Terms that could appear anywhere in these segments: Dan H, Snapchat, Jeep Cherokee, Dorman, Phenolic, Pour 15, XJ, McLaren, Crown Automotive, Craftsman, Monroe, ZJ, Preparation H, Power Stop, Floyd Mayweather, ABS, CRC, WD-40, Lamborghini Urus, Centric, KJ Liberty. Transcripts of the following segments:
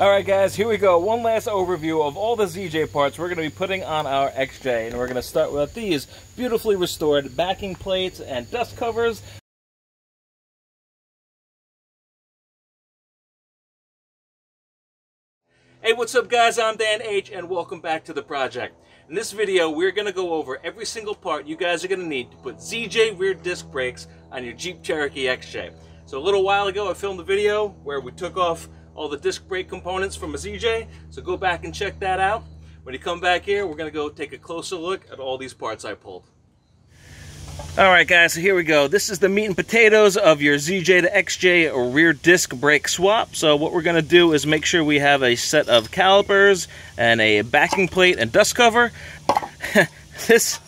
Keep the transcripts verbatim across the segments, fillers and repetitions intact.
Alright guys, here we go. One last overview of all the Z J parts we're going to be putting on our X J. And we're going to start with these beautifully restored backing plates and dust covers. Hey, what's up guys? I'm Dan H and welcome back to the project. In this video, we're going to go over every single part you guys are going to need to put Z J rear disc brakes on your Jeep Cherokee X J. So a little while ago, I filmed a video where we took off all the disc brake components from a Z J, so go back and check that out. When you come back here, we're going to go take a closer look at all these parts I pulled. Alright guys, so here we go. This is the meat and potatoes of your Z J to X J rear disc brake swap. So what we're going to do is make sure we have a set of calipers and a backing plate and dust cover. this,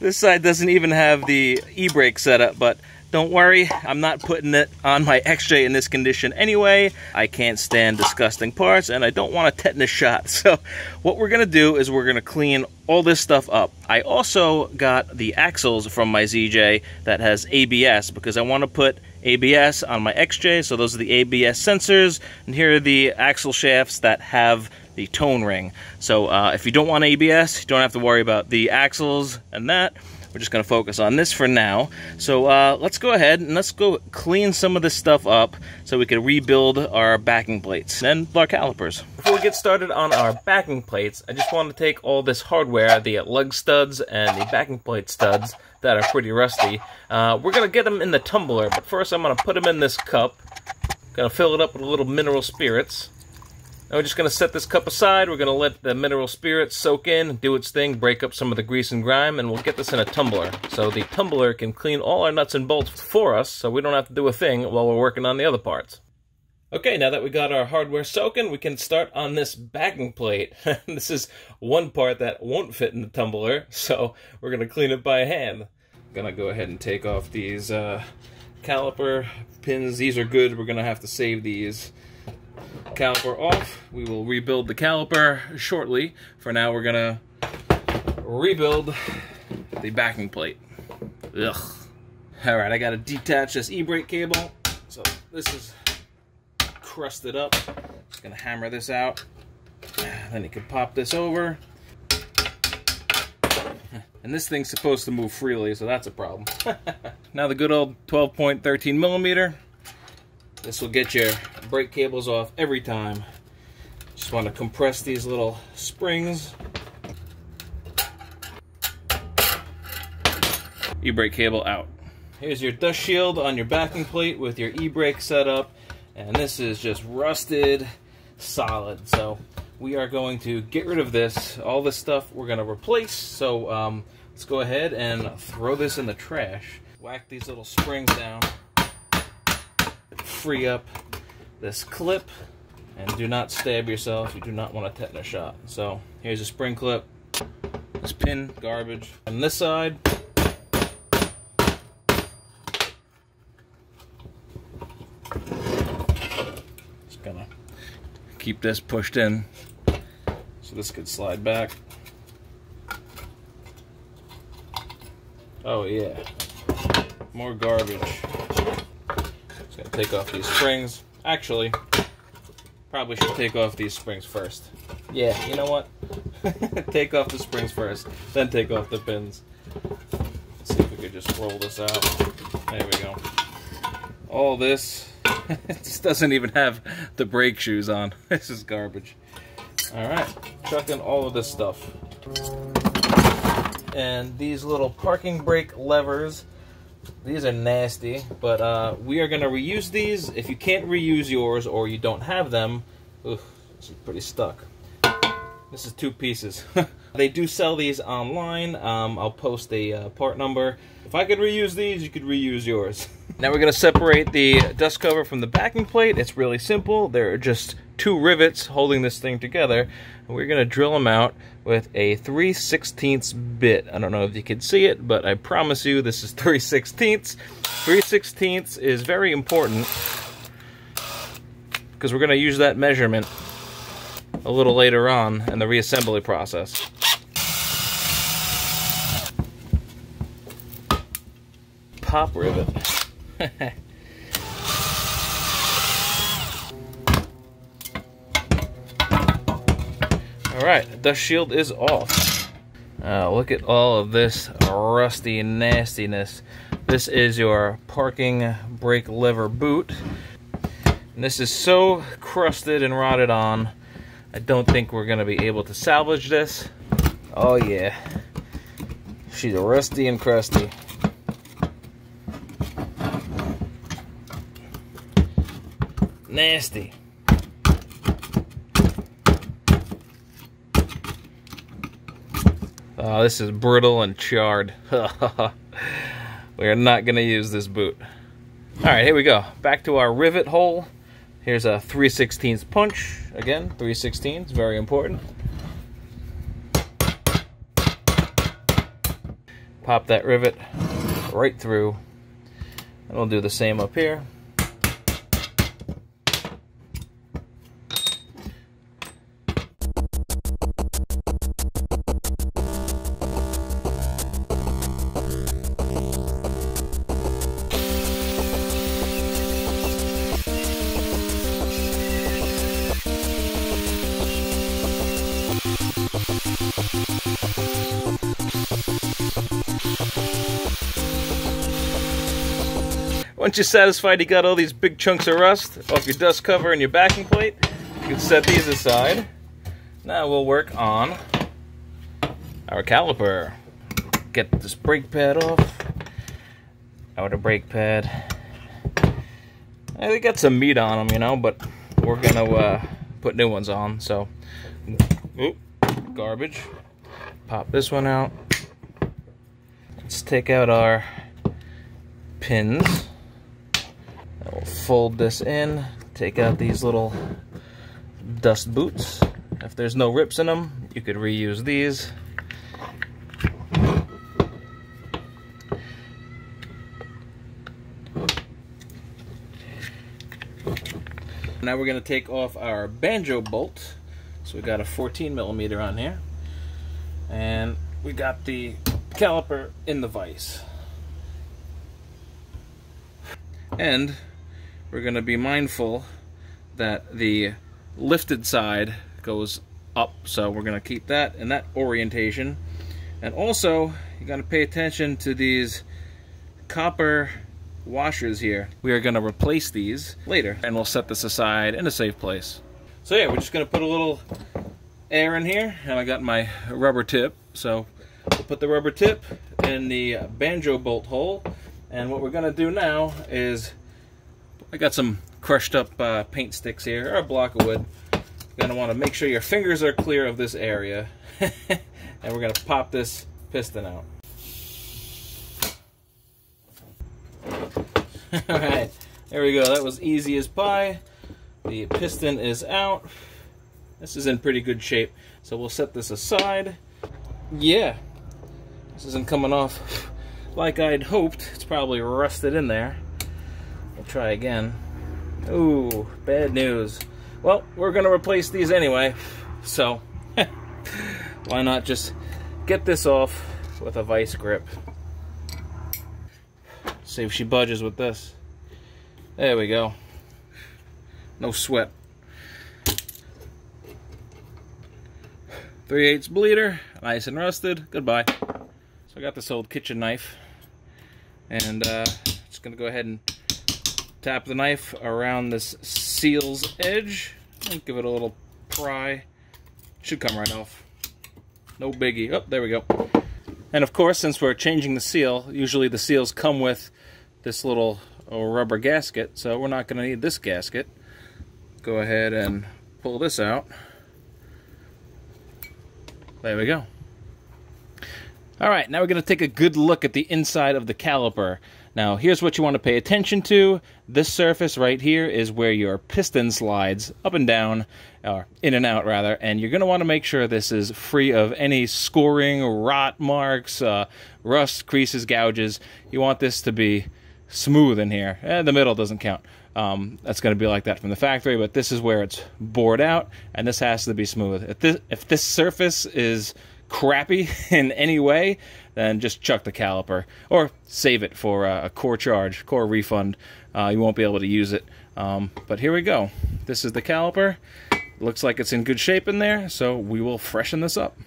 this side doesn't even have the e-brake setup, but don't worry, I'm not putting it on my X J in this condition anyway. I can't stand disgusting parts and I don't want a tetanus shot. So what we're gonna do is we're gonna clean all this stuff up. I also got the axles from my Z J that has A B S because I wanna put A B S on my X J. So those are the A B S sensors, and here are the axle shafts that have the tone ring. So uh, if you don't want A B S, you don't have to worry about the axles and that. We're just going to focus on this for now. So uh, let's go ahead and let's go clean some of this stuff up so we can rebuild our backing plates and our calipers. Before we get started on our backing plates, I just want to take all this hardware, the lug studs and the backing plate studs that are pretty rusty. Uh, we're going to get them in the tumbler, but first I'm going to put them in this cup. I'm going to fill it up with a little mineral spirits. Now we're just going to set this cup aside. We're going to let the mineral spirit soak in, do its thing, break up some of the grease and grime, and we'll get this in a tumbler. So the tumbler can clean all our nuts and bolts for us, so we don't have to do a thing while we're working on the other parts. Okay, now that we got our hardware soaking, we can start on this backing plate. This is one part that won't fit in the tumbler, so we're going to clean it by hand. I'm going to go ahead and take off these uh, caliper pins. These are good. We're going to have to save these. Caliper off. We will rebuild the caliper shortly. For now, we're gonna rebuild the backing plate. Ugh. All right, I gotta detach this e-brake cable. So this is crusted up. Just gonna hammer this out. Then you can pop this over. And this thing's supposed to move freely, so that's a problem. Now the good old twelve point one three millimeter. This will get your brake cables off every time. Just want to compress these little springs. E-brake cable out. Here's your dust shield on your backing plate with your e-brake setup. And this is just rusted solid. So we are going to get rid of this. All this stuff we're going to replace. So um, let's go ahead and throw this in the trash. Whack these little springs down. Free up this clip, and do not stab yourself. You do not want a tetanus shot. So here's a spring clip, this pin, garbage. On this side, just gonna keep this pushed in so this could slide back. Oh yeah, more garbage. Just gonna take off these springs. Actually, probably should take off these springs first. Yeah, you know what? Take off the springs first, then take off the pins. Let's see if we could just roll this out. There we go. All this, it just doesn't even have the brake shoes on. This is garbage. All right, chuck in all of this stuff. And these little parking brake levers. These are nasty, but uh, we are going to reuse these. If you can't reuse yours or you don't have them, oof, this is pretty stuck. This is two pieces. They do sell these online. Um, I'll post the uh, part number. If I could reuse these, you could reuse yours. Now we're going to separate the dust cover from the backing plate. It's really simple. There are just two rivets holding this thing together. And we're going to drill them out with a three sixteenths bit. I don't know if you can see it, but I promise you this is three sixteenths. three sixteenths is very important because we're going to use that measurement a little later on in the reassembly process. Pop rivet. Alright, dust shield is off. Uh, look at all of this rusty nastiness. This is your parking brake lever boot. And this is so crusted and rotted on, I don't think we're going to be able to salvage this. Oh yeah, she's rusty and crusty. Nasty. Oh, this is brittle and charred. We are not going to use this boot. All right, here we go. Back to our rivet hole. Here's a three sixteenths punch. Again, three sixteenths, very important. Pop that rivet right through. And we'll do the same up here. Once you're satisfied you got all these big chunks of rust off your dust cover and your backing plate, you can set these aside. Now we'll work on our caliper. Get this brake pad off. Outer brake pad. They got some meat on them, you know, but we're gonna uh, put new ones on. So, oop, garbage. Pop this one out. Let's take out our pins. We'll fold this in, take out these little dust boots. If there's no rips in them, you could reuse these. Now we're going to take off our banjo bolt. So we got a fourteen millimeter on here. And we got the caliper in the vise. And we're going to be mindful that the lifted side goes up, so we're going to keep that in that orientation. And also, you got to pay attention to these copper washers here. We are going to replace these later, and we'll set this aside in a safe place. So yeah, we're just going to put a little air in here, and I got my rubber tip. So we'll put the rubber tip in the banjo bolt hole, and what we're going to do now is, I got some crushed up uh, paint sticks here, or a block of wood. You're going to want to make sure your fingers are clear of this area. And we're going to pop this piston out. Alright, there we go. That was easy as pie. The piston is out. This is in pretty good shape. So we'll set this aside. Yeah, this isn't coming off like I'd hoped. It's probably rusted in there. We'll try again. Ooh, bad news. Well, we're gonna replace these anyway, so why not just get this off with a vice grip? See if she budges with this. There we go. No sweat. three eighths bleeder, nice and rusted. Goodbye. So I got this old kitchen knife, and uh, just gonna go ahead and tap the knife around this seal's edge and give it a little pry. Should come right off. No biggie. Oh, there we go. And of course, since we're changing the seal, usually the seals come with this little rubber gasket, so we're not going to need this gasket. Go ahead and pull this out. There we go. Alright, now we're going to take a good look at the inside of the caliper. Now, here's what you want to pay attention to. This surface right here is where your piston slides up and down, or in and out rather, and you're going to want to make sure this is free of any scoring, rot marks, uh, rust, creases, gouges. You want this to be smooth in here. Eh, the middle doesn't count. Um, that's going to be like that from the factory, but this is where it's bored out, and this has to be smooth. If this, if this surface is crappy in any way, then just chuck the caliper or save it for a core charge, core refund. Uh, you won't be able to use it. Um, but here we go. This is the caliper. Looks like it's in good shape in there, so we will freshen this up.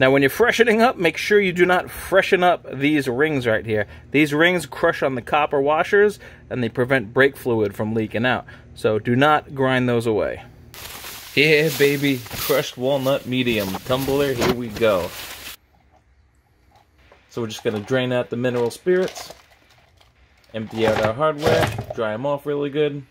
Now when you're freshening up, make sure you do not freshen up these rings right here. These rings crush on the copper washers and they prevent brake fluid from leaking out. So do not grind those away. Yeah, baby, crushed walnut medium tumbler, here we go. So we're just gonna drain out the mineral spirits, empty out our hardware, dry them off really good.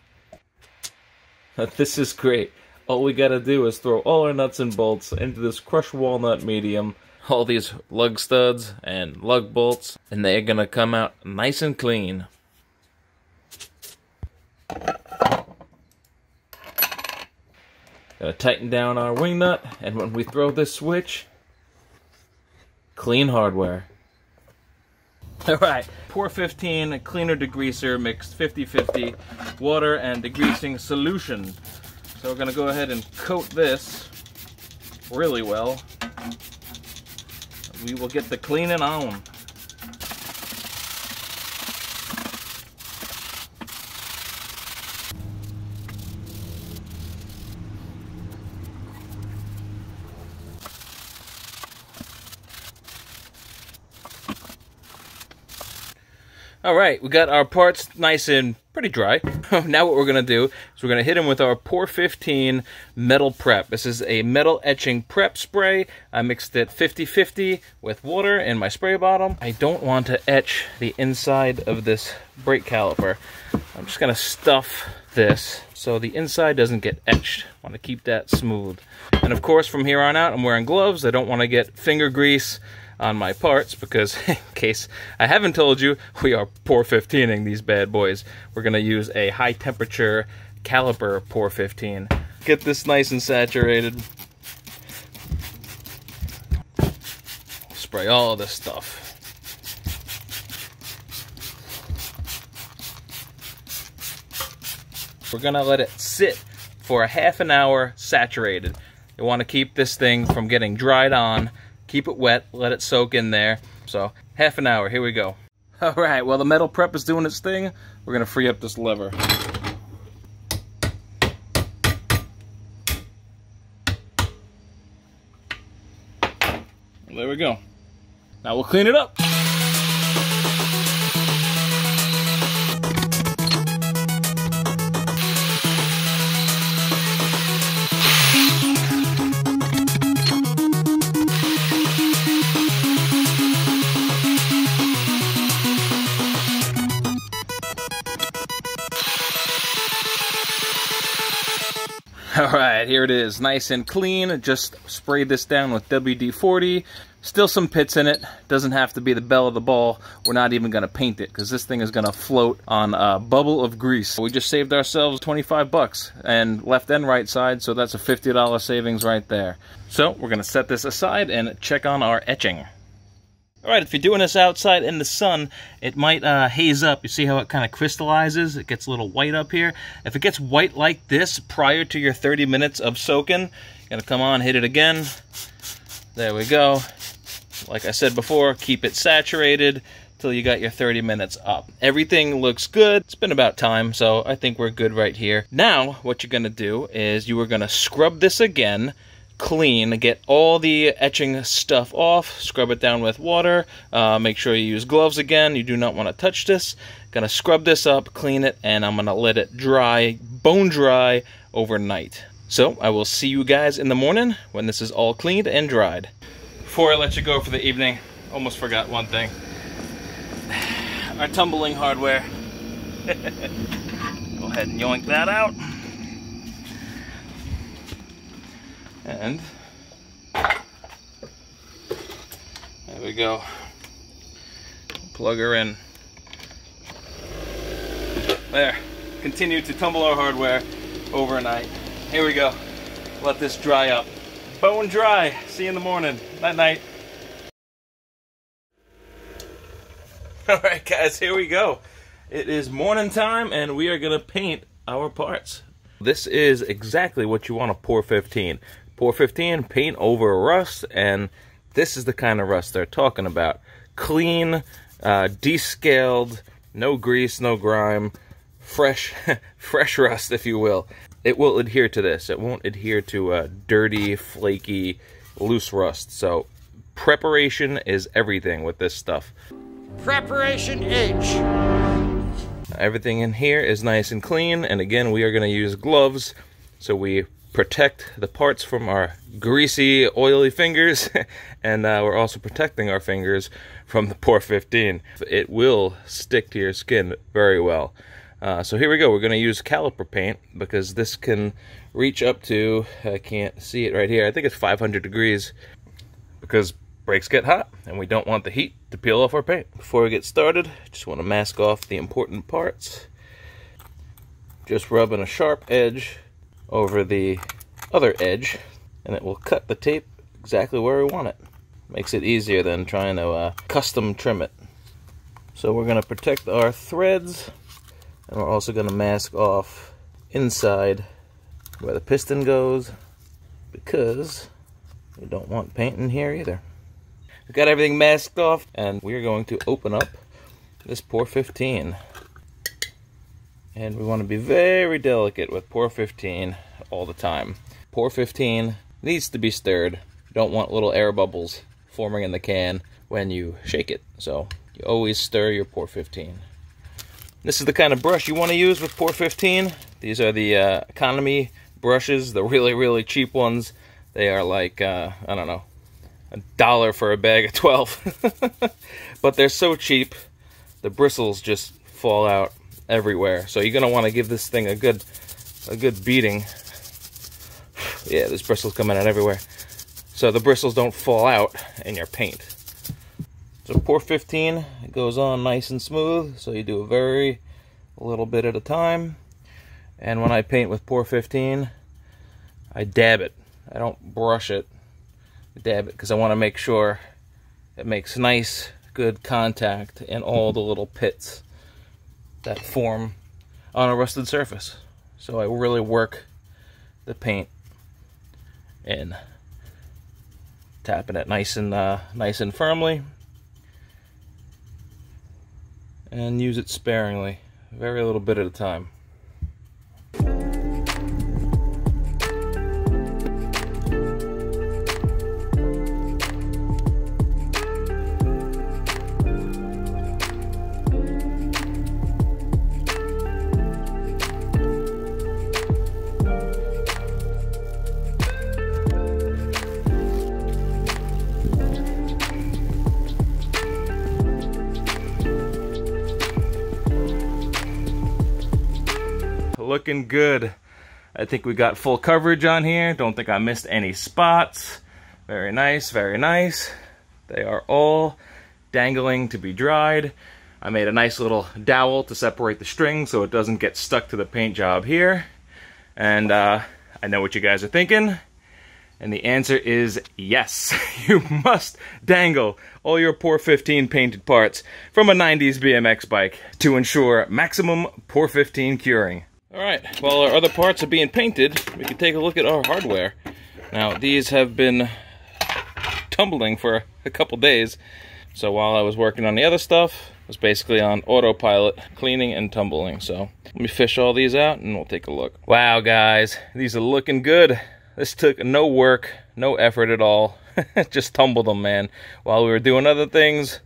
This is great. All we gotta do is throw all our nuts and bolts into this crushed walnut medium, all these lug studs and lug bolts, and they're gonna come out nice and clean. Gonna tighten down our wing nut, and when we throw this switch, clean hardware. Alright, Pour fifteen cleaner degreaser mixed fifty fifty water and degreasing solution. So we're gonna go ahead and coat this really well. We will get the cleaning on. All right, we got our parts nice and pretty dry. Now what we're gonna do is we're gonna hit them with our Pour fifteen metal prep. This is a metal etching prep spray. I mixed it fifty fifty with water in my spray bottle. I don't want to etch the inside of this brake caliper. I'm just gonna stuff this so the inside doesn't get etched. I wanna keep that smooth. And of course, from here on out, I'm wearing gloves. I don't wanna get finger grease on my parts, because in case I haven't told you, we are Pour fifteen-ing these bad boys. We're gonna use a high temperature caliper Pour fifteen. Get this nice and saturated. Spray all this stuff. We're gonna let it sit for a half an hour saturated. You wanna keep this thing from getting dried on. Keep it wet, let it soak in there. So, half an hour, here we go. All right, well, the metal prep is doing its thing. We're gonna free up this lever. There we go. Now we'll clean it up. Alright, here it is, nice and clean. Just sprayed this down with W D forty. Still some pits in it. Doesn't have to be the bell of the ball. We're not even going to paint it, because this thing is going to float on a bubble of grease. We just saved ourselves twenty-five bucks, and left and right side, so that's a fifty dollar savings right there. So we're going to set this aside and check on our etching. Alright, if you're doing this outside in the sun, it might uh, haze up. You see how it kind of crystallizes? It gets a little white up here. If it gets white like this prior to your thirty minutes of soaking, you're gonna come on, hit it again. There we go. Like I said before, keep it saturated till you got your thirty minutes up. Everything looks good. It's been about time, so I think we're good right here. Now, what you're gonna do is you are gonna scrub this again, clean, get all the etching stuff off, scrub it down with water, uh, make sure you use gloves again, you do not want to touch this. Gonna scrub this up, clean it, and I'm gonna let it dry, bone dry, overnight. So I will see you guys in the morning when this is all cleaned and dried. Before I let you go for the evening, almost forgot one thing. Our tumbling hardware. Go ahead and yoink that out. And there we go. Plug her in. There. Continue to tumble our hardware overnight. Here we go. Let this dry up. Bone dry. See you in the morning. Night night. Alright guys, here we go. It is morning time and we are gonna paint our parts. This is exactly what you want to pour fifteen. Pour fifteen, paint over rust, and this is the kind of rust they're talking about. Clean, uh, descaled, no grease, no grime, fresh, fresh rust, if you will. It will adhere to this. It won't adhere to uh, dirty, flaky, loose rust. So preparation is everything with this stuff. Preparation H. Everything in here is nice and clean, and again we are going to use gloves so we protect the parts from our greasy, oily fingers, and uh, we're also protecting our fingers from the Pour fifteen. It will stick to your skin very well. Uh, so here we go. We're going to use caliper paint because this can reach up to, I can't see it right here, I think it's five hundred degrees because brakes get hot and we don't want the heat to peel off our paint. Before we get started, just want to mask off the important parts. Just rubbing a sharp edge over the other edge and it will cut the tape exactly where we want it. Makes it easier than trying to uh, custom trim it. So we're going to protect our threads, and we're also going to mask off inside where the piston goes because we don't want paint in here either. We've got everything masked off and we're going to open up this Pour fifteen. And we want to be very delicate with Pour fifteen all the time. Pour fifteen needs to be stirred. You don't want little air bubbles forming in the can when you shake it. So you always stir your Pour fifteen. This is the kind of brush you want to use with Pour fifteen. These are the uh, economy brushes, the really, really cheap ones. They are like, uh, I don't know, a dollar for a bag of twelve. But they're so cheap, the bristles just fall out everywhere. So you're going to want to give this thing a good, a good beating. Yeah, there's bristles coming out everywhere. So the bristles don't fall out in your paint. So Pour fifteen, it goes on nice and smooth, so you do a very little bit at a time. And when I paint with Pour fifteen, I dab it. I don't brush it, I dab it, because I want to make sure it makes nice, good contact in all the little pits that form on a rusted surface. So I really work the paint in, tapping it nice and uh, nice and firmly. And use it sparingly, very little bit at a time. Looking good. I think we got full coverage on here. Don't think I missed any spots. Very nice, very nice. They are all dangling to be dried. I made a nice little dowel to separate the string so it doesn't get stuck to the paint job here. And uh, I know what you guys are thinking. And the answer is yes. You must dangle all your Pour fifteen painted parts from a nineties B M X bike to ensure maximum Pour fifteen curing. Alright, while our other parts are being painted, we can take a look at our hardware. Now, these have been tumbling for a couple days, so while I was working on the other stuff, I was basically on autopilot, cleaning and tumbling. So, let me fish all these out and we'll take a look. Wow, guys, these are looking good. This took no work, no effort at all. Just tumbled them, man. While we were doing other things,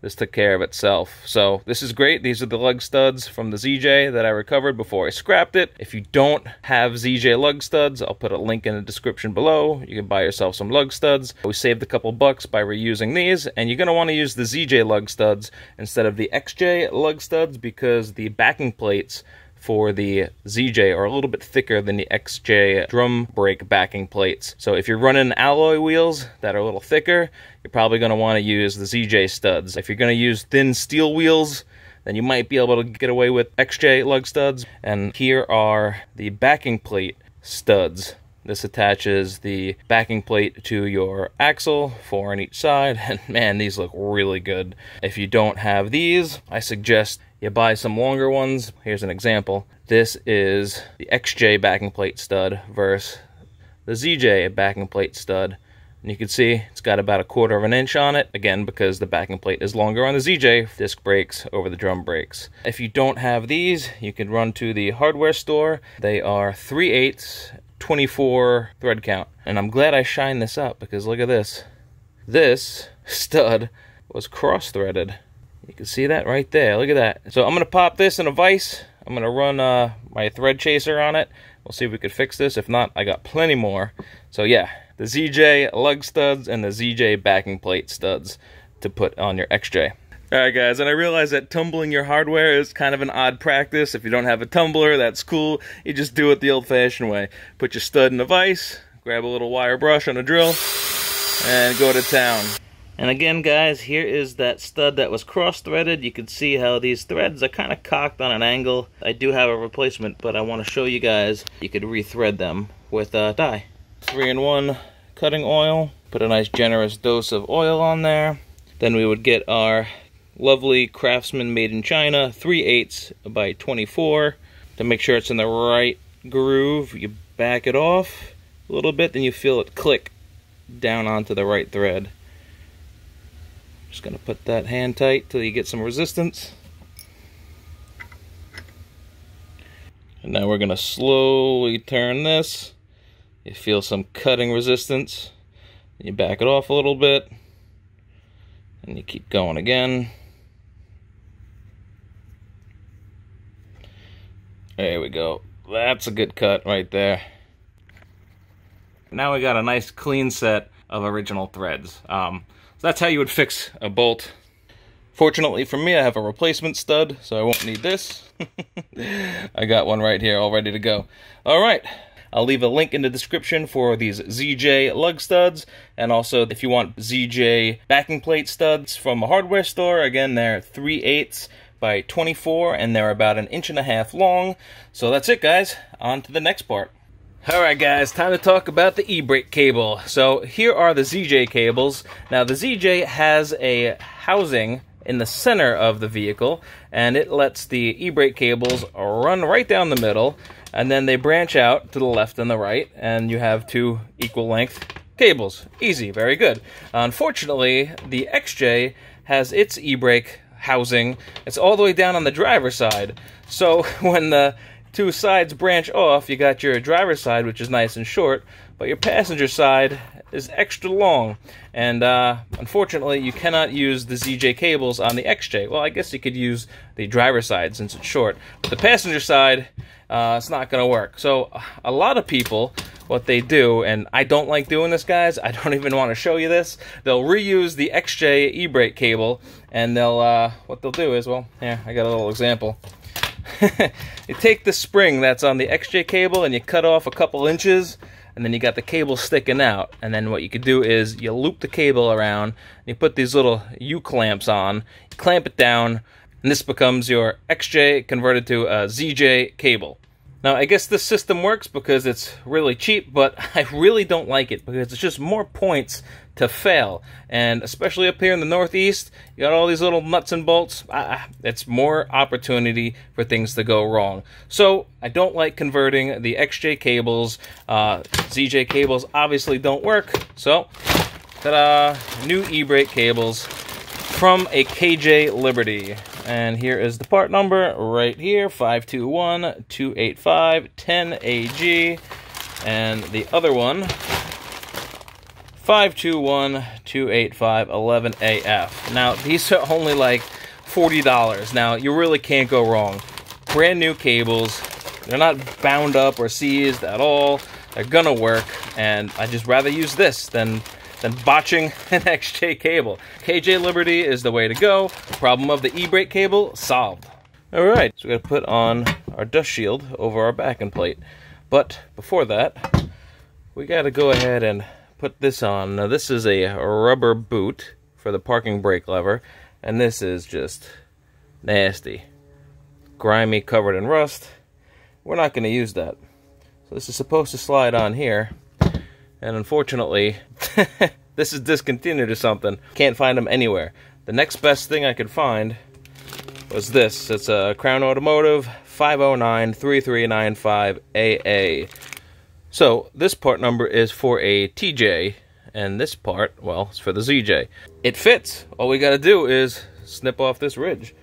this took care of itself. So this is great. These are the lug studs from the Z J that I recovered before I scrapped it. If you don't have Z J lug studs, I'll put a link in the description below. You can buy yourself some lug studs. We saved a couple bucks by reusing these, and you're going to want to use the Z J lug studs instead of the X J lug studs because the backing plates for the Z J are a little bit thicker than the X J drum brake backing plates. So if you're running alloy wheels that are a little thicker, you're probably going to want to use the Z J studs. If you're going to use thin steel wheels, then you might be able to get away with X J lug studs. And here are the backing plate studs. This attaches the backing plate to your axle, four on each side, and man, these look really good. If you don't have these, I suggest You buy some longer ones. Here's an example. This is the X J backing plate stud versus the Z J backing plate stud. And you can see it's got about a quarter of an inch on it, again, because the backing plate is longer on the Z J. Disc brakes over the drum brakes. If you don't have these, you can run to the hardware store. They are three eighths, twenty-four thread count. And I'm glad I shined this up, because look at this. This stud was cross-threaded. You can see that right there. Look at that. So I'm going to pop this in a vise. I'm going to run uh, my thread chaser on it. We'll see if we could fix this. If not, I got plenty more. So yeah, the Z J lug studs and the Z J backing plate studs to put on your X J. Alright guys, and I realize that tumbling your hardware is kind of an odd practice. If you don't have a tumbler, that's cool. You just do it the old-fashioned way. Put your stud in a vise, grab a little wire brush and a drill, and go to town. And again guys, here is that stud that was cross-threaded. You can see how these threads are kind of cocked on an angle. I do have a replacement, but I want to show you guys you could re-thread them with a dye. three in one cutting oil. Put a nice generous dose of oil on there. Then we would get our lovely Craftsman made in China, three eighths by twenty-four. To make sure it's in the right groove, you back it off a little bit, then you feel it click down onto the right thread. Just gonna put that hand tight till you get some resistance. And now we're gonna slowly turn this. You feel some cutting resistance. You back it off a little bit, and you keep going again. There we go. That's a good cut right there. Now we got a nice clean set of original threads. Um, so that's how you would fix a bolt. Fortunately for me, I have a replacement stud, so I won't need this. I got one right here all ready to go. All right. I'll leave a link in the description for these Z J lug studs, and also if you want Z J backing plate studs from a hardware store, again, they're three eighths by twenty-four, and they're about an inch and a half long. So that's it, guys. On to the next part. Alright guys, time to talk about the e-brake cable. So here are the Z J cables. Now the Z J has a housing in the center of the vehicle, and it lets the e-brake cables run right down the middle, and then they branch out to the left and the right, and you have two equal length cables. Easy, very good. Unfortunately, the X J has its e-brake housing. It's all the way down on the driver's side. So when the two sides branch off, you got your driver's side, which is nice and short, but your passenger side is extra long, and uh, unfortunately you cannot use the Z J cables on the X J. Well, I guess you could use the driver's side since it's short, but the passenger side, uh, it's not gonna work. So a lot of people, what they do, and I don't like doing this guys, I don't even want to show you this, they'll reuse the X J e-brake cable, and they'll uh, what they'll do is, well, yeah, I got a little example. You take the spring that's on the X J cable and you cut off a couple inches, and then you got the cable sticking out, and then what you could do is you loop the cable around and you put these little U-clamps on, clamp it down, and this becomes your X J converted to a Z J cable. Now I guess this system works because it's really cheap, but I really don't like it because it's just more points to fail, and especially up here in the Northeast, you got all these little nuts and bolts. Ah, it's more opportunity for things to go wrong. So I don't like converting the X J cables. Uh, Z J cables obviously don't work. So, ta-da! New e-brake cables from a K J Liberty. And here is the part number right here, five two one, two eight five, one zero A G. And the other one, five two one, two eight five, one one A F. Now, these are only like forty dollars. Now, you really can't go wrong. Brand new cables. They're not bound up or seized at all. They're gonna work, and I'd just rather use this than than botching an X J cable. K J Liberty is the way to go. Problem of the e-brake cable solved. All right, so we're gonna put on our dust shield over our backing plate. But before that, we gotta go ahead and put this on. Now this is a rubber boot for the parking brake lever, and this is just nasty. Grimy, covered in rust. We're not gonna use that. So this is supposed to slide on here, and unfortunately, this is discontinued or something. Can't find them anywhere. The next best thing I could find was this. It's a Crown Automotive five oh nine, three three nine five A A. So this part number is for a T J, and this part, well, it's for the Z J. It fits. All we gotta do is snip off this ridge.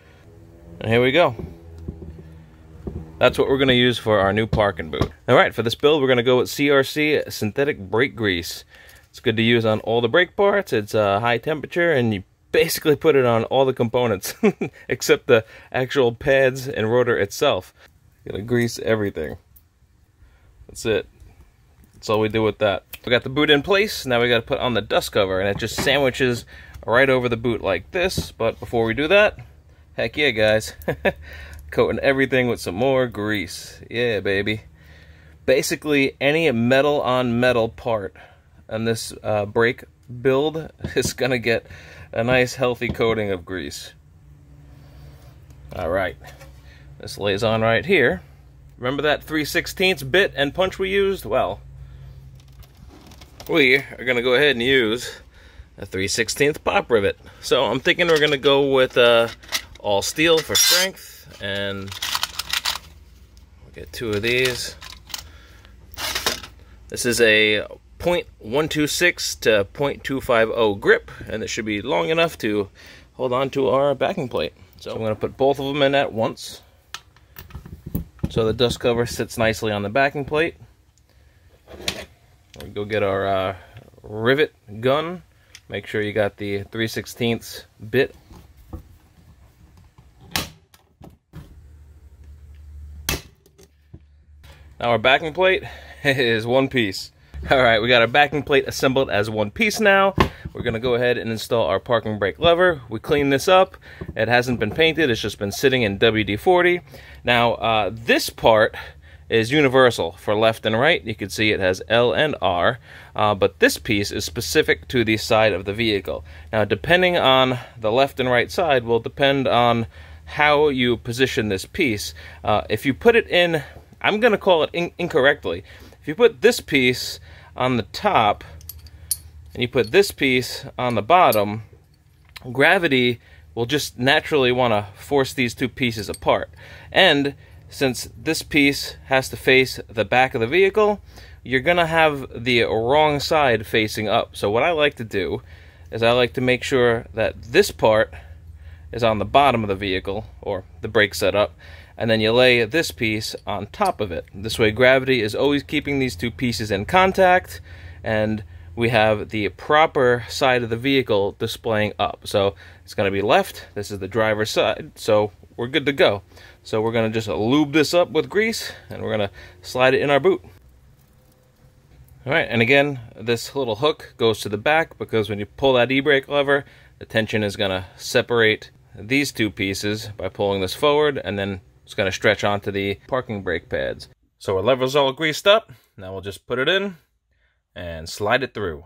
And here we go. That's what we're gonna use for our new parking boot. All right, for this build, we're gonna go with C R C synthetic brake grease. It's good to use on all the brake parts. It's uh, high temperature, and you basically put it on all the components except the actual pads and rotor itself. You're gonna grease everything. That's it. That's all we do with that. We got the boot in place. Now we gotta put on the dust cover, and it just sandwiches right over the boot like this. But before we do that, heck yeah, guys. Coating everything with some more grease. Yeah, baby. Basically, any metal on metal part on this uh, brake build is gonna get a nice healthy coating of grease. All right, this lays on right here. Remember that three sixteenths bit and punch we used? Well, we are gonna go ahead and use a three sixteenths pop rivet. So I'm thinking we're gonna go with uh, all steel for strength, and we'll get two of these. This is a point one two six to point two five zero grip, and it should be long enough to hold on to our backing plate. So I'm going to put both of them in at once, so the dust cover sits nicely on the backing plate. We go get our uh, rivet gun. Make sure you got the three sixteenths bit. Now our backing plate is one piece. All right, we got our backing plate assembled as one piece now. We're gonna go ahead and install our parking brake lever. We cleaned this up. It hasn't been painted, it's just been sitting in W D forty. Now, uh, this part is universal for left and right. You can see it has L and R, uh, but this piece is specific to the side of the vehicle. Now, depending on the left and right side will depend on how you position this piece. Uh, if you put it in, I'm gonna call it in incorrectly. If you put this piece on the top and you put this piece on the bottom, gravity will just naturally want to force these two pieces apart. And since this piece has to face the back of the vehicle, you're gonna have the wrong side facing up. So what I like to do is I like to make sure that this part is on the bottom of the vehicle, or the brake setup, and then you lay this piece on top of it. This way gravity is always keeping these two pieces in contact, and we have the proper side of the vehicle displaying up. So it's gonna be left, this is the driver's side, so we're good to go. So we're gonna just lube this up with grease, and we're gonna slide it in our boot. All right, and again, this little hook goes to the back, because when you pull that e-brake lever, the tension is gonna separate these two pieces by pulling this forward, and then it's gonna stretch onto the parking brake pads. So our lever's all greased up. Now we'll just put it in and slide it through.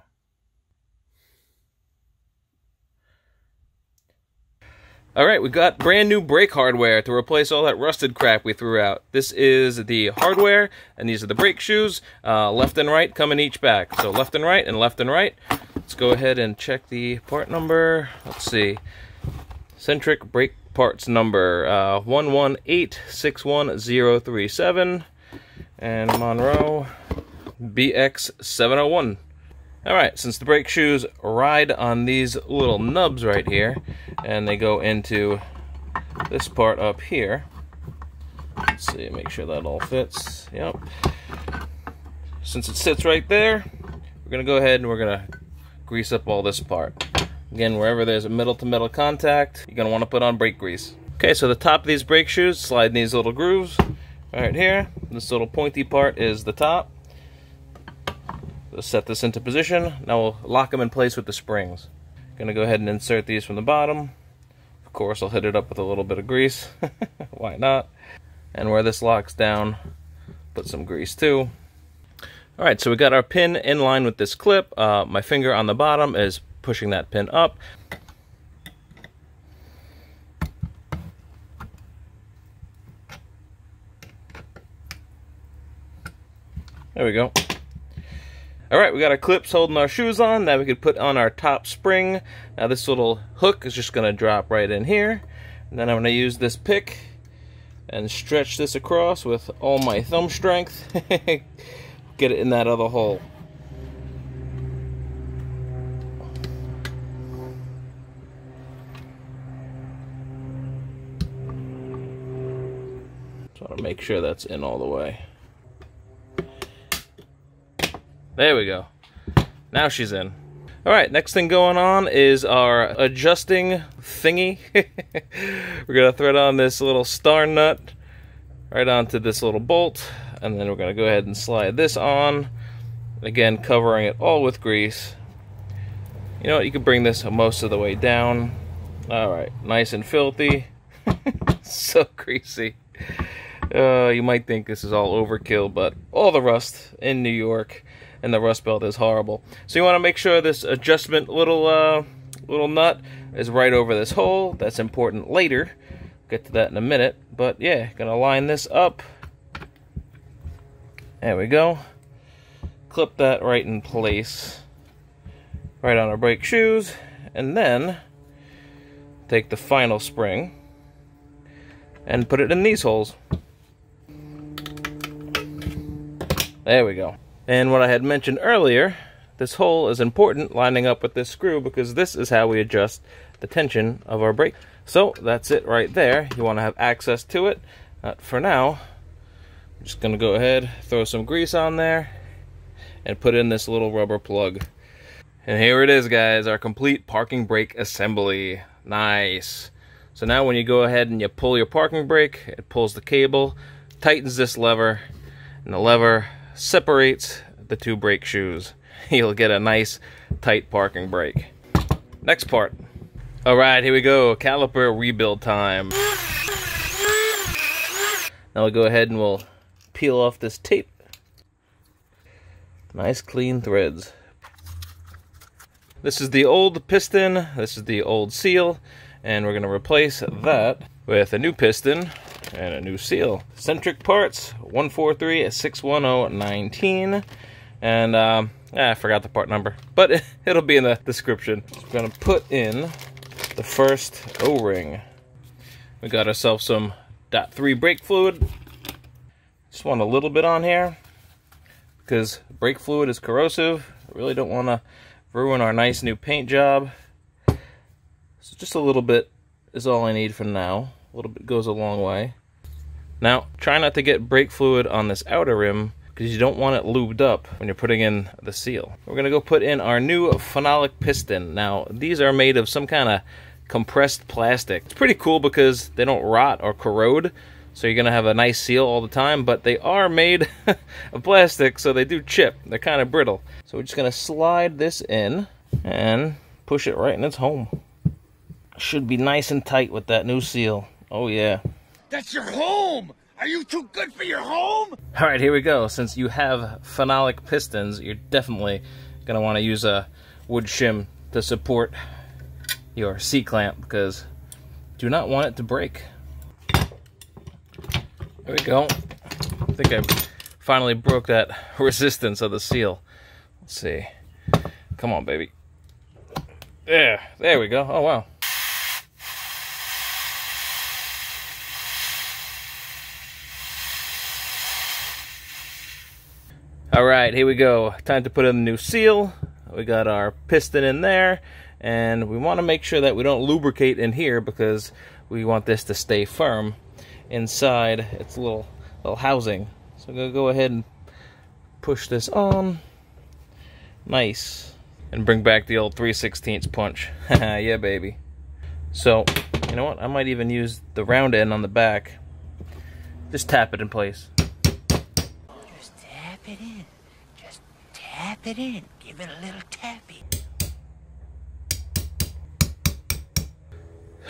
All right, we got brand new brake hardware to replace all that rusted crap we threw out. This is the hardware, and these are the brake shoes. Uh, left and right come in each bag. So left and right and left and right. Let's go ahead and check the part number. Let's see. Centric brake parts number uh, one one eight six one zero three seven, and Monroe B X seven oh one. All right, since the brake shoes ride on these little nubs right here, and they go into this part up here. Let's see, make sure that all fits. Yep. Since it sits right there, we're gonna go ahead and we're gonna grease up all this part. Again, wherever there's a metal-to-metal contact, you're gonna wanna put on brake grease. Okay, so the top of these brake shoes, slide in these little grooves right here. This little pointy part is the top. We'll set this into position. Now we'll lock them in place with the springs. Gonna go ahead and insert these from the bottom. Of course, I'll hit it up with a little bit of grease. Why not? And where this locks down, put some grease too. All right, so we got our pin in line with this clip. Uh, my finger on the bottom is pushing that pin up. There we go. All right, we got our clips holding our shoes on. Now we can put on our top spring. Now this little hook is just gonna drop right in here, And then I'm going to use this pick and stretch this across with all my thumb strength. Get it in that other hole. Try to make sure that's in all the way. There we go. Now she's in. Alright, next thing going on is our adjusting thingy. We're going to thread on this little star nut right onto this little bolt, and then we're going to go ahead and slide this on, again covering it all with grease. You know what, you can bring this most of the way down. Alright, nice and filthy. So greasy. Uh, you might think this is all overkill, but all the rust in New York and the rust belt is horrible. So you want to make sure this adjustment little uh, little nut is right over this hole. That's important later. Get to that in a minute. But yeah, gonna line this up. There we go. Clip that right in place, right on our brake shoes, and then take the final spring and put it in these holes. There we go. And what I had mentioned earlier, this hole is important lining up with this screw because this is how we adjust the tension of our brake. So that's it right there. You want to have access to it. But for now, I'm just going to go ahead, throw some grease on there, and put in this little rubber plug. And here it is, guys, our complete parking brake assembly. Nice. So now when you go ahead and you pull your parking brake, it pulls the cable, tightens this lever, and the lever separates the two brake shoes. You'll get a nice tight parking brake. Next part. All right, here we go, caliper rebuild time. Now we'll go ahead and we'll peel off this tape. Nice clean threads. This is the old piston, this is the old seal, and we're gonna replace that with a new piston and a new seal. Centric parts, one four three six one zero one nine, and um, ah, I forgot the part number, but it, it'll be in the description. We're gonna put in the first O-ring. We got ourselves some point three brake fluid. Just want a little bit on here because brake fluid is corrosive. I really don't want to ruin our nice new paint job. So just a little bit is all I need for now. A little bit goes a long way. Now, try not to get brake fluid on this outer rim because you don't want it lubed up when you're putting in the seal. We're gonna go put in our new phenolic piston. Now, these are made of some kind of compressed plastic. It's pretty cool because they don't rot or corrode, so you're gonna have a nice seal all the time, but they are made of plastic, so they do chip. They're kind of brittle. So we're just gonna slide this in and push it right in its home. Should be nice and tight with that new seal. Oh yeah. That's your home! Are you too good for your home? Alright, here we go. Since you have phenolic pistons, you're definitely going to want to use a wood shim to support your C-clamp because you do not want it to break. There we go. I think I finally broke that resistance of the seal. Let's see. Come on, baby. There. There we go. Oh, wow. Alright, here we go. Time to put in the new seal. We got our piston in there, and we want to make sure that we don't lubricate in here because we want this to stay firm inside its little, little housing. So I'm going to go ahead and push this on. Nice. And bring back the old three sixteenths punch. Yeah, baby. So, you know what? I might even use the round end on the back. Just tap it in place. It in. Just tap it in. Give it a little tappy.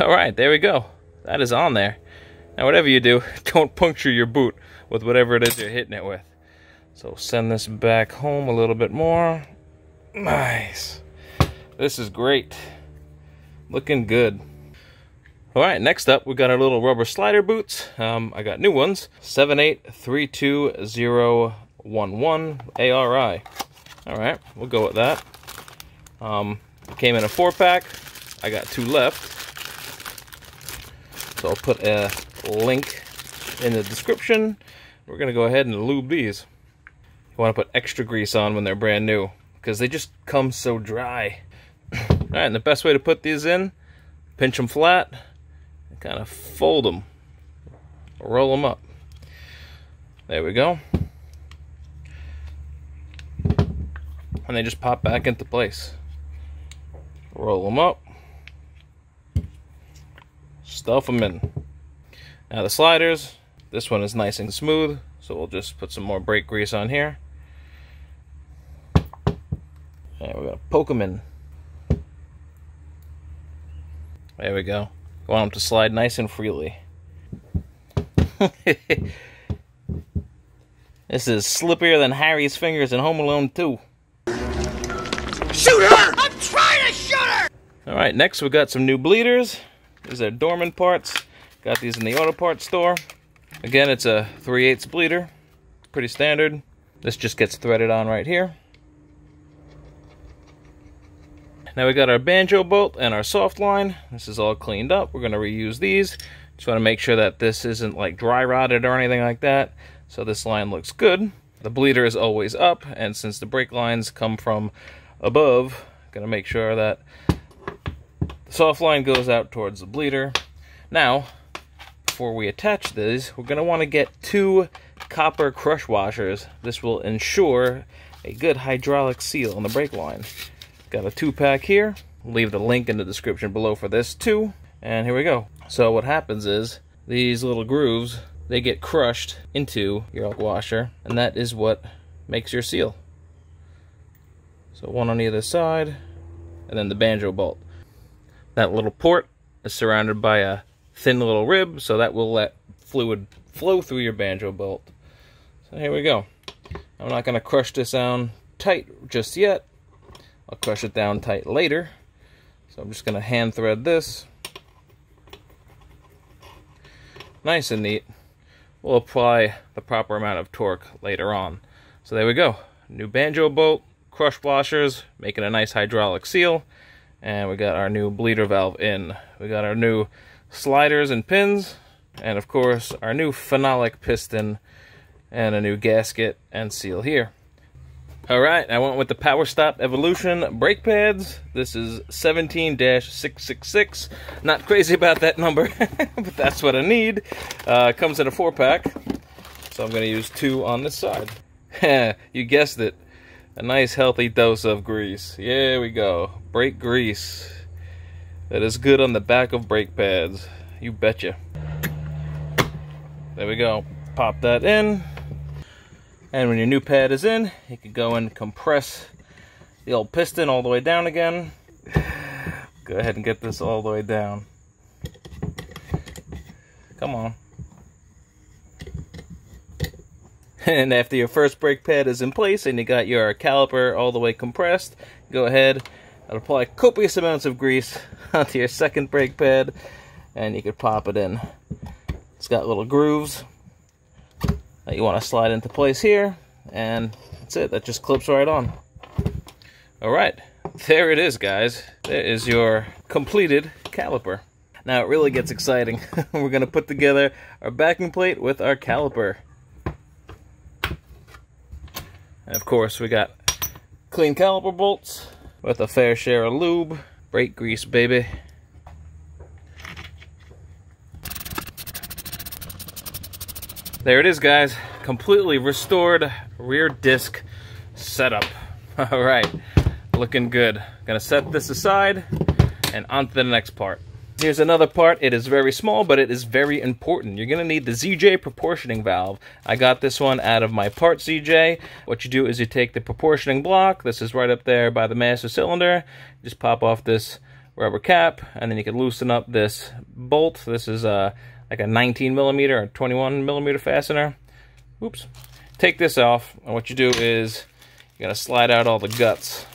Alright, there we go. That is on there. Now whatever you do, don't puncture your boot with whatever it is you're hitting it with. So send this back home a little bit more. Nice. This is great. Looking good. Alright, next up, we got our little rubber slider boots. Um, I got new ones. seven eight three two zero one one A R I. Alright, we'll go with that. Um, came in a four pack. I got two left. So I'll put a link in the description. We're going to go ahead and lube these. You want to put extra grease on when they're brand new, because they just come so dry. Alright, and the best way to put these in, pinch them flat, and kind of fold them, roll them up. There we go. And they just pop back into place. Roll them up. Stuff them in. Now the sliders, this one is nice and smooth, so we'll just put some more brake grease on here. And we're gonna poke them in. There we go. We want them to slide nice and freely. This is slippier than Harry's fingers in Home Alone two. Shoot her! I'm trying to shoot her! Alright, next we've got some new bleeders. These are Dorman parts. Got these in the auto parts store. Again, it's a three eighths bleeder. Pretty standard. This just gets threaded on right here. Now we got our banjo bolt and our soft line. This is all cleaned up. We're going to reuse these. Just want to make sure that this isn't like dry rotted or anything like that. So this line looks good. The bleeder is always up, and since the brake lines come from above, going to make sure that the soft line goes out towards the bleeder. Now, before we attach these, we're going to want to get two copper crush washers. This will ensure a good hydraulic seal on the brake line. Got a two pack here. We'll leave the link in the description below for this too. And here we go. So what happens is these little grooves, they get crushed into your washer, and that is what makes your seal. So one on either side, and then the banjo bolt. That little port is surrounded by a thin little rib, so that will let fluid flow through your banjo bolt. So here we go. I'm not going to crush this down tight just yet. I'll crush it down tight later. So I'm just going to hand thread this. Nice and neat. We'll apply the proper amount of torque later on. So there we go. New banjo bolt, crush washers, making a nice hydraulic seal. And we got our new bleeder valve in. We got our new sliders and pins. And of course, our new phenolic piston and a new gasket and seal here. Alright, I went with the Power Stop Evolution brake pads. This is seventeen dash six six six. Not crazy about that number, but that's what I need. Uh, comes in a four pack, so I'm going to use two on this side. You guessed it. A nice healthy dose of grease. Here we go. Brake grease. That is good on the back of brake pads. You betcha. There we go. Pop that in. And when your new pad is in, you can go and compress the old piston all the way down again. Go ahead and get this all the way down. Come on. And after your first brake pad is in place and you got your caliper all the way compressed, go ahead and apply copious amounts of grease onto your second brake pad, and you can pop it in. It's got little grooves that you want to slide into place here, and that's it. That just clips right on. All right, there it is, guys. There is your completed caliper. Now it really gets exciting. We're going to put together our backing plate with our caliper. And of course, we got clean caliper bolts with a fair share of lube. Brake grease, baby. There it is, guys. Completely restored rear disc setup. All right, looking good. Gonna set this aside and on to the next part. Here's another part. It is very small, but it is very important. You're gonna need the Z J proportioning valve. I got this one out of my part Z J. What you do is you take the proportioning block. This is right up there by the master cylinder. Just pop off this rubber cap, and then you can loosen up this bolt. This is a uh, like a nineteen millimeter or twenty-one millimeter fastener. Oops. Take this off, and what you do is you're gonna slide out all the guts.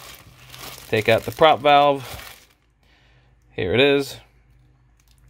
Take out the prop valve. Here it is.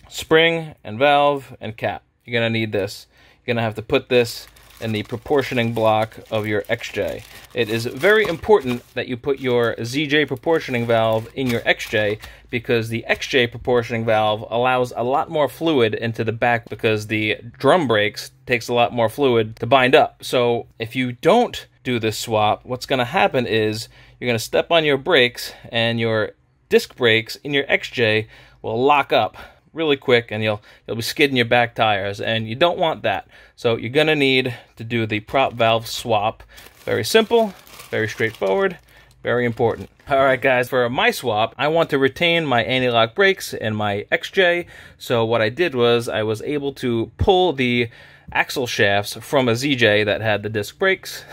Spring and valve and cap. You're gonna need this. You're gonna have to put this and the proportioning block of your X J. It is very important that you put your Z J proportioning valve in your X J, because the X J proportioning valve allows a lot more fluid into the back, because the drum brakes takes a lot more fluid to bind up. So if you don't do this swap, what's going to happen is you're going to step on your brakes, and your disc brakes in your X J will lock up really quick, and you'll you'll be skidding your back tires, and you don't want that. So you're gonna need to do the prop valve swap. Very simple, very straightforward, very important. All right, guys, for my swap, I want to retain my anti-lock brakes in my X J. So what I did was I was able to pull the axle shafts from a Z J that had the disc brakes.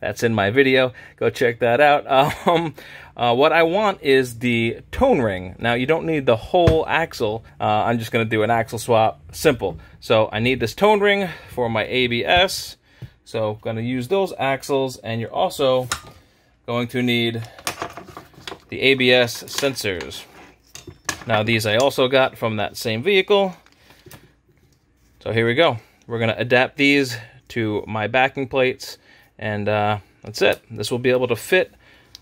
That's in my video. Go check that out. Um, uh, what I want is the tone ring. Now, you don't need the whole axle. Uh, I'm just going to do an axle swap. Simple. So I need this tone ring for my A B S. So I'm going to use those axles. And you're also going to need the A B S sensors. Now, these I also got from that same vehicle. So here we go. We're going to adapt these to my backing plates, and uh, that's it. This will be able to fit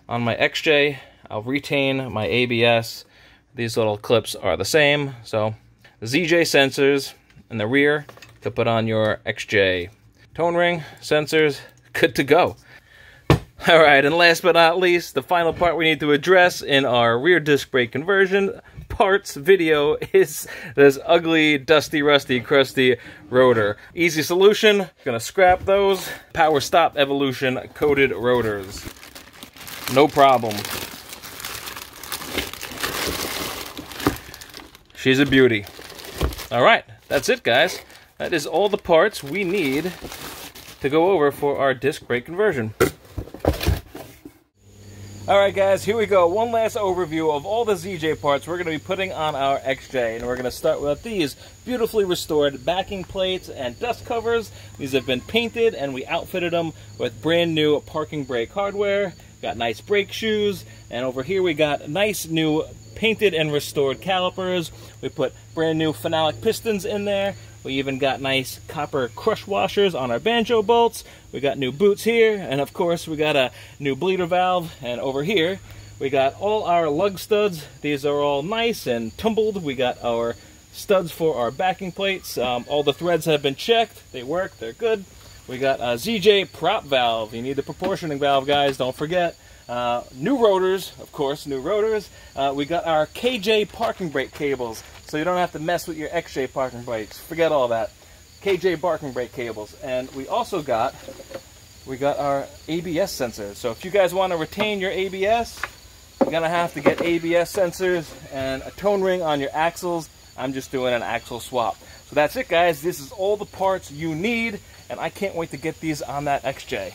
on my X J. I'll retain my A B S. These little clips are the same. So the Z J sensors in the rear to put on your X J. Tone ring, sensors, good to go. All right, and last but not least, the final part we need to address in our rear disc brake conversion parts video is this ugly, dusty, rusty, crusty rotor. Easy solution, gonna scrap those Power Stop Evolution coated rotors. No problem. She's a beauty. All right, that's it, guys. That is all the parts we need to go over for our disc brake conversion. Alright guys, here we go. One last overview of all the Z J parts we're going to be putting on our X J. And we're going to start with these beautifully restored backing plates and dust covers. These have been painted, and we outfitted them with brand new parking brake hardware. Got nice brake shoes, and over here we got nice new painted and restored calipers. We put brand new phenolic pistons in there. We even got nice copper crush washers on our banjo bolts. We got new boots here, and of course we got a new bleeder valve. And over here we got all our lug studs. These are all nice and tumbled. We got our studs for our backing plates. Um, all the threads have been checked. They work, they're good. We got a Z J prop valve. You need the proportioning valve, guys, don't forget. Uh, new rotors, of course, new rotors. Uh, we got our K J parking brake cables, so you don't have to mess with your X J parking brakes. Forget all that. K J parking brake cables. And we also got, we got our A B S sensors. So if you guys want to retain your A B S, you're going to have to get A B S sensors and a tone ring on your axles. I'm just doing an axle swap. So that's it, guys. This is all the parts you need, and I can't wait to get these on that X J.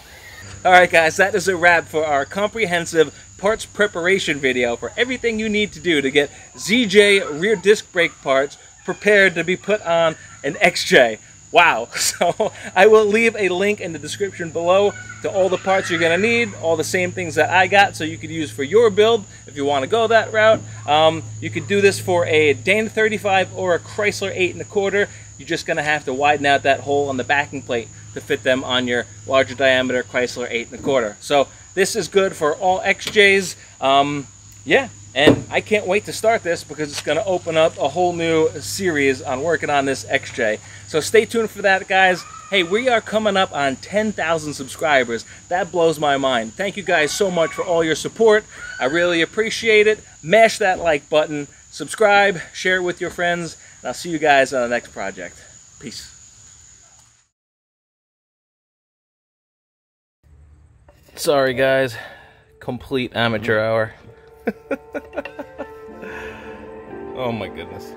Alright guys, that is a wrap for our comprehensive parts preparation video for everything you need to do to get Z J rear disc brake parts prepared to be put on an X J. Wow! So I will leave a link in the description below to all the parts you're going to need, all the same things that I got, so you could use for your build if you want to go that route. Um, you could do this for a Dan thirty-five or a Chrysler eight and a quarter. You're just going to have to widen out that hole on the backing plate to fit them on your larger diameter Chrysler eight and a quarter. So this is good for all X Js. Um, yeah, and I can't wait to start this, because it's going to open up a whole new series on working on this X J. So stay tuned for that, guys. Hey, we are coming up on ten thousand subscribers. That blows my mind. Thank you guys so much for all your support. I really appreciate it. Mash that like button, subscribe, share it with your friends, and I'll see you guys on the next project. Peace. Sorry guys, complete amateur hour. Oh my goodness.